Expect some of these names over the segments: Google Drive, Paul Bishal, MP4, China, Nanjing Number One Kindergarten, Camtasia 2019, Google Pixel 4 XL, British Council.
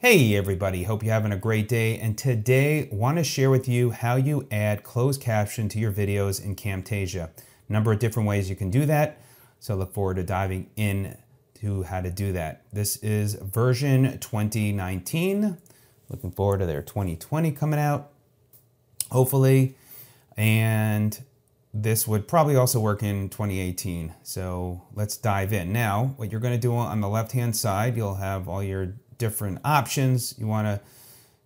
Hey everybody, hope you're having a great day, and today want to share with you how you add closed caption to your videos in Camtasia. A number of different ways you can do that, so look forward to diving in to how to do that. This is version 2019, looking forward to their 2020 coming out, hopefully, and this would probably also work in 2018, so let's dive in. Now, what you're going to do on the left-hand side, you'll have all your different options. You want to,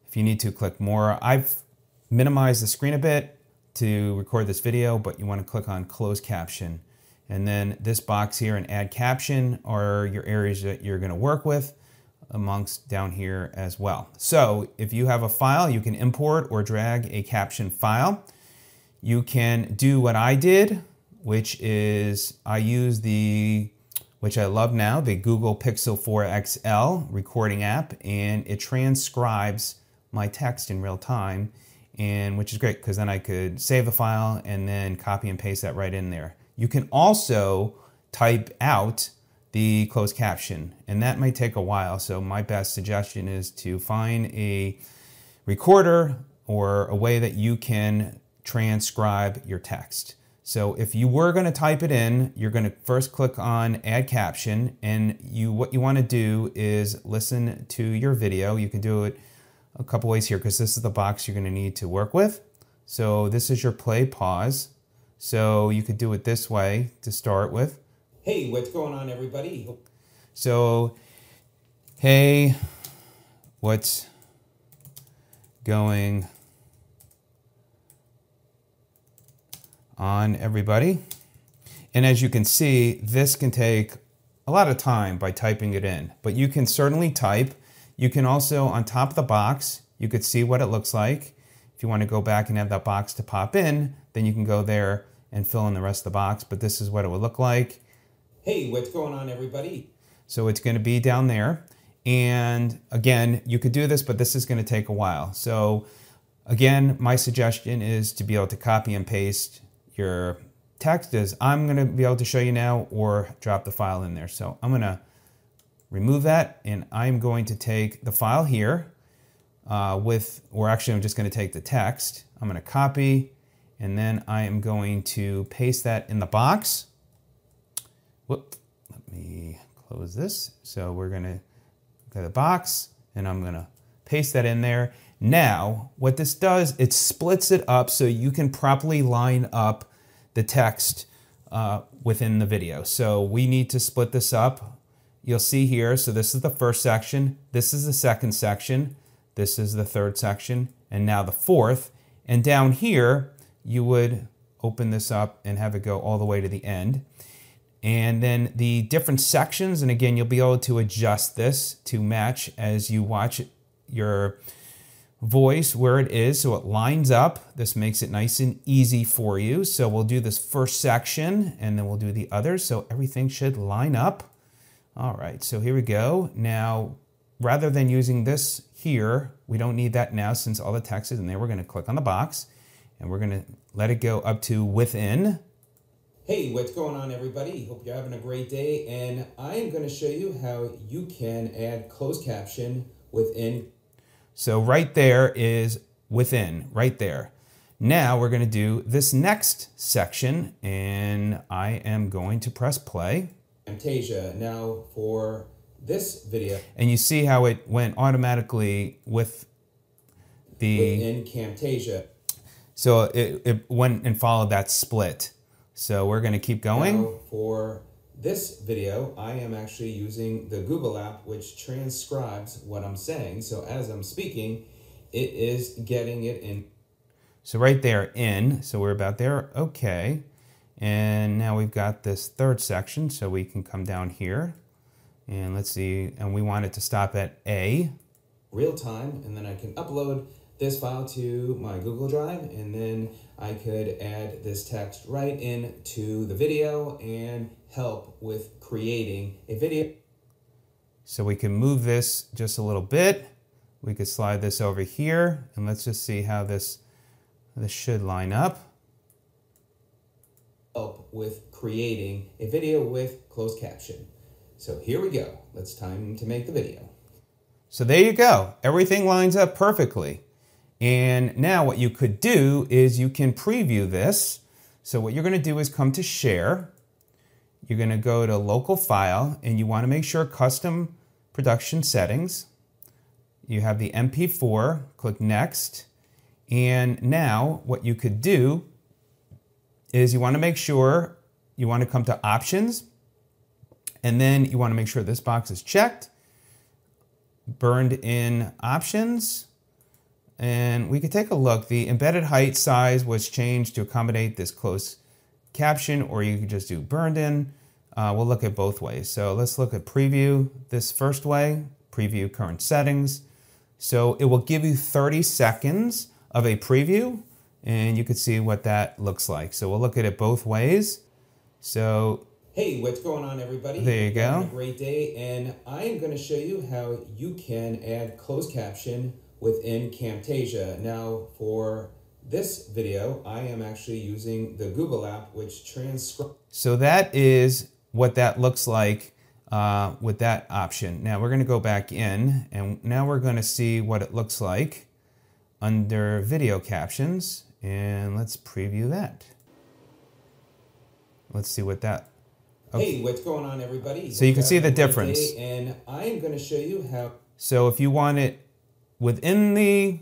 if you need to, click more. I've minimized the screen a bit to record this video, but you want to click on closed caption. And then this box here and add caption are your areas that you're going to work with amongst down here as well. So if you have a file, you can import or drag a caption file. You can do what I did, which is I use the Google Pixel 4 XL recording app, and it transcribes my text in real time, and which is great because then I could save the file and then copy and paste that right in there. You can also type out the closed caption, and that might take a while, so my best suggestion is to find a recorder or a way that you can transcribe your text. So if you were going to type it in, you're going to first click on Add Caption, and what you want to do is listen to your video. You can do it a couple ways here because this is the box you're going to need to work with. So this is your play pause. So you could do it this way to start with. Hey, what's going on, everybody? So, hey, what's going on, everybody? And as you can see, this can take a lot of time by typing it in, but you can certainly type. You can also, on top of the box, you could see what it looks like. If you want to go back and have that box to pop in, then you can go there and fill in the rest of the box, but this is what it would look like. Hey, what's going on, everybody? So it's going to be down there, and again, you could do this, but this is going to take a while. So again, my suggestion is to be able to copy and paste your text as I'm going to be able to show you now, or drop the file in there. So I'm going to remove that, and I'm going to take the file here I'm just going to take the text. I'm going to copy, and then I am going to paste that in the box. Whoop, let me close this. So we're going to go to the box, and I'm going to paste that in there. Now, what this does, it splits it up so you can properly line up the text within the video. So we need to split this up. You'll see here, so this is the first section, this is the second section, this is the third section, and now the fourth. And down here, you would open this up and have it go all the way to the end. And then the different sections, and again, you'll be able to adjust this to match as you watch your voice where it is, so it lines up. This makes it nice and easy for you. So we'll do this first section, and then we'll do the others, so everything should line up. All right, so here we go. Now, rather than using this here, we don't need that now since all the text is in there. We're gonna click on the box, and we're gonna let it go up to within. Hey, what's going on, everybody? Hope you're having a great day, and I am gonna show you how you can add closed caption within. So right there is within, right there. Now we're going to do this next section, and I am going to press play. Camtasia, now for this video. And you see how it went automatically with the... within Camtasia. So it went and followed that split. So we're going to keep going. Now for this video, I am actually using the Google app, which transcribes what I'm saying. So as I'm speaking, it is getting it in. So right there, in. So we're about there. Okay. And now we've got this third section. So we can come down here. And let's see. And we want it to stop at A. Real time. And then I can upload this file to my Google Drive. And then I could add this text right into the video and help with creating a video. So we can move this just a little bit. We could slide this over here, and let's just see how this should line up. Help with creating a video with closed caption. So here we go. It's time to make the video. So there you go. Everything lines up perfectly. And now what you could do is you can preview this. So what you're going to do is come to Share. You're going to go to Local File, and you want to make sure Custom Production Settings. You have the MP4, click Next. And now what you could do is you want to make sure you want to come to Options, and then you want to make sure this box is checked, burned in Options. And we could take a look. The embedded height size was changed to accommodate this close caption, or you could just do burned in. We'll look at both ways. So let's look at preview this first way, preview current settings. So it will give you 30 seconds of a preview, and you could see what that looks like. So we'll look at it both ways. So hey, what's going on, everybody? There you go. Having a great day, and I am going to show you how you can add closed caption within Camtasia. Now for this video, I am actually using the Google app, which transcribes. So that is what that looks like with that option. Now we're gonna go back in, and now we're gonna see what it looks like under video captions, and let's preview that. Let's see what that. Okay. Hey, what's going on, everybody? So you can see the difference. And I am gonna show you how. So if you want it within the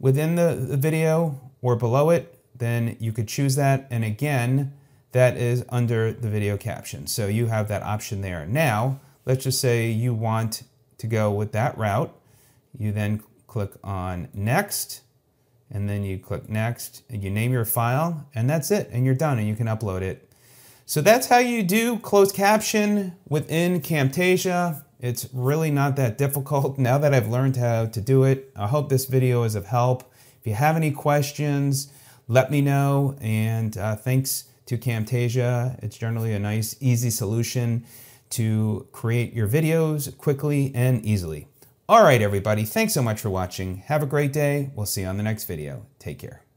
video or below it, then you could choose that. And again, that is under the video caption. So you have that option there. Now, let's just say you want to go with that route. You then click on Next, and then you click Next, and you name your file, and that's it, and you're done, and you can upload it. So that's how you do closed caption within Camtasia. It's really not that difficult now that I've learned how to do it. I hope this video is of help. If you have any questions, let me know. And thanks to Camtasia. It's generally a nice, easy solution to create your videos quickly and easily. All right, everybody. Thanks so much for watching. Have a great day. We'll see you on the next video. Take care.